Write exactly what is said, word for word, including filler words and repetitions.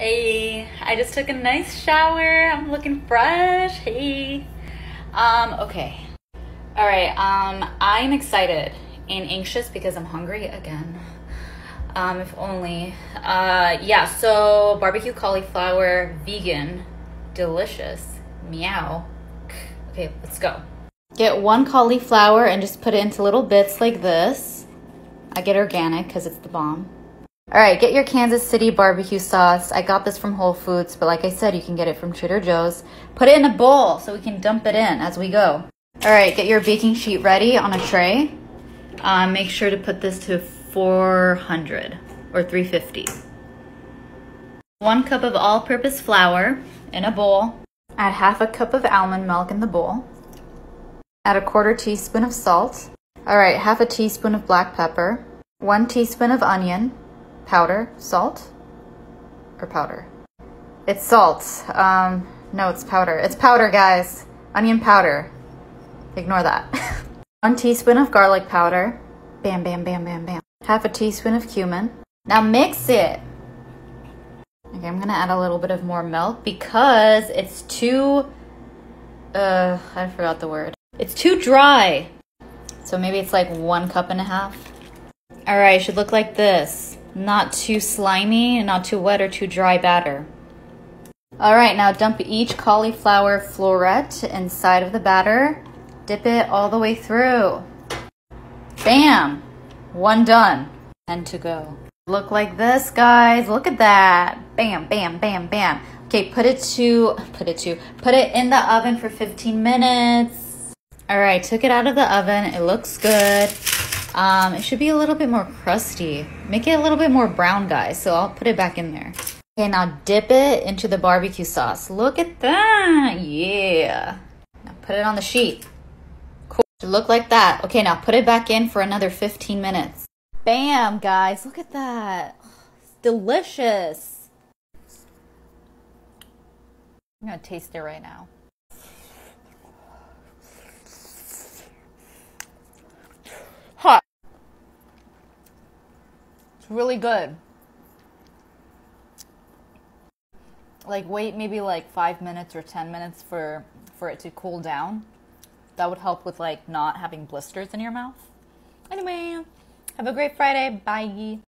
Hey, I just took a nice shower. I'm looking fresh. Hey. Um, okay. All right. Um, I'm excited and anxious because I'm hungry again. Um, if only. Uh, yeah, so barbecue cauliflower, vegan, delicious. Meow. Okay, let's go. Get one cauliflower and just put it into little bits like this. I get organic because it's the bomb. All right, get your Kansas City barbecue sauce. I got this from Whole Foods, but like I said, you can get it from Trader Joe's. Put it in a bowl so we can dump it in as we go. All right, get your baking sheet ready on a tray. Uh, make sure to put this to four hundred or three fifty. One cup of all-purpose flour in a bowl. Add half a cup of almond milk in the bowl. Add a quarter teaspoon of salt. All right, half a teaspoon of black pepper. One teaspoon of onion. Powder, salt, or powder? It's salt. Um, no, it's powder. It's powder, guys. Onion powder. Ignore that. One teaspoon of garlic powder. Bam, bam, bam, bam, bam. Half a teaspoon of cumin. Now mix it. Okay, I'm gonna add a little bit of more milk because it's too, uh, I forgot the word. It's too dry. So maybe it's like one cup and a half. All right, it should look like this. Not too slimy and not too wet or too dry batter. All right, now dump each cauliflower floret inside of the batter. Dip it all the way through. Bam! One done. ten to go. Look like this, guys. Look at that. Bam, bam, bam, bam. Okay, put it to, put it to, put it in the oven for fifteen minutes. All right, took it out of the oven. It looks good. Um, it should be a little bit more crusty. Make it a little bit more brown, guys, so I'll put it back in there. Okay, now dip it into the barbecue sauce. Look at that. Yeah. Now put it on the sheet. Cool. It should look like that. Okay, now put it back in for another fifteen minutes. Bam, guys. Look at that. It's delicious. I'm gonna taste it right now. Hot. It's really good. Like wait maybe like five minutes or ten minutes for for it to cool down. That would help with like not having blisters in your mouth. Anyway, have a great Friday. Bye.